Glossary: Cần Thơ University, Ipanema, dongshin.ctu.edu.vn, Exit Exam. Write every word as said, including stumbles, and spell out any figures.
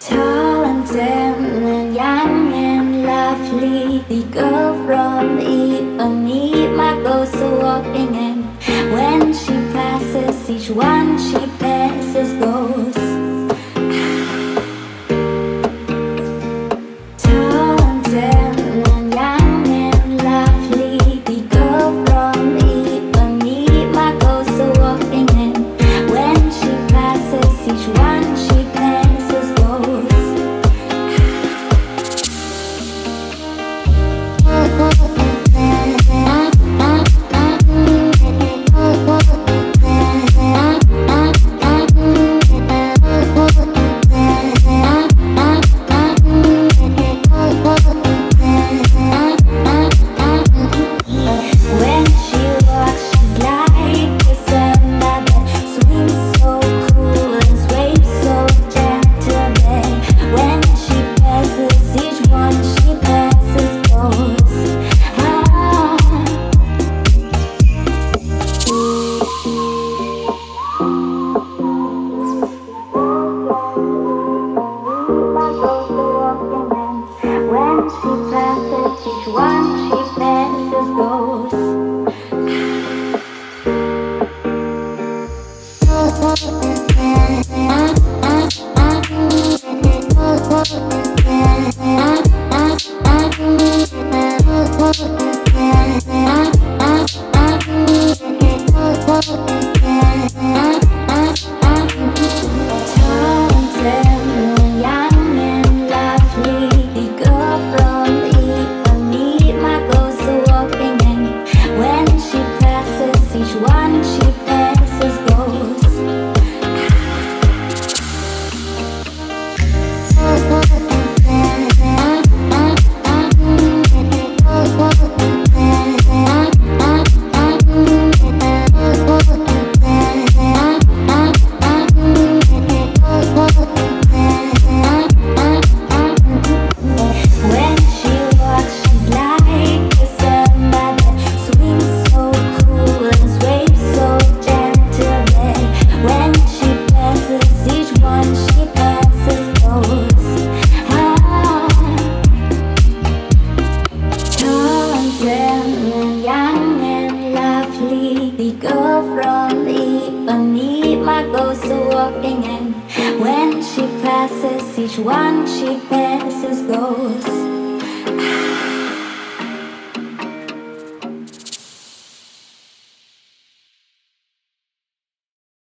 Tall and thin and young and lovely, the girl from Ipanema goes walking in. When she passes, each one she passes goes. Walking in. When she passes, each one she passes goes.